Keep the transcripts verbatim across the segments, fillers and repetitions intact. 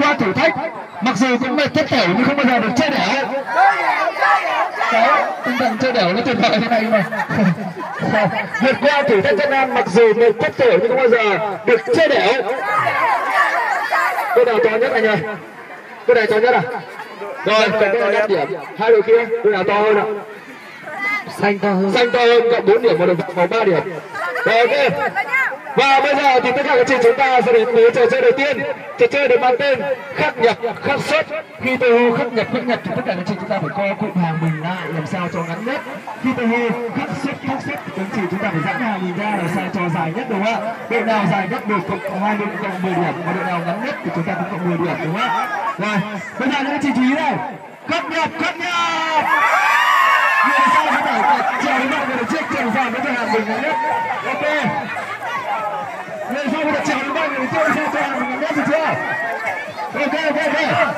qua thử thách, mặc dù cũng mệt thất thểu nhưng không bao giờ được chơi đẻo. Đó, tinh thần chơi đẻo nó tuyệt vời thế này mà. Vượt qua thử thách cho Nam, mặc dù mệt thất thểu nhưng không bao giờ được chơi đẻo. Cô nào to nhất anh ơi? Cô này to nhất à? Rồi, còn cô này năm điểm. Hai đội kia, cô nào to hơn ạ? Xanh to hơn. Xanh to hơn, cộng bốn điểm, một đồng vào ba điểm. Rồi, ok. Và bây giờ thì tất cả các chị chúng ta sẽ đến với trò chơi đầu tiên. Trò chơi được mang tên khắc nhập, khắc xuất. Khi tôi hô khắc nhập, khắc nhập thì tất cả các chị chúng ta phải co cụm hàng mình lại làm sao cho ngắn nhất. Khi tôi hô khắc xuất, khắc xuất thì các chị chúng ta phải giãn hàng mình ra làm sao cho dài nhất, đúng không ạ? Đội nào dài nhất được cộng hai đội cộng mười điểm, và đội nào ngắn nhất thì chúng ta cũng cộng mười điểm, đúng không ạ? Rồi, bây giờ các chị chú ý đây. Khắc nhập, khắc nhập. Người sau chúng ta phải chờ đến mọi người được chiếc trường dài với đội hàng mình ngắn nhất. Ok. Người sau đã chào đến mọi người chơi sao cho hàng mình ngắn nhất chưa? Ok, ok, ok.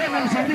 ta nằm xuống thì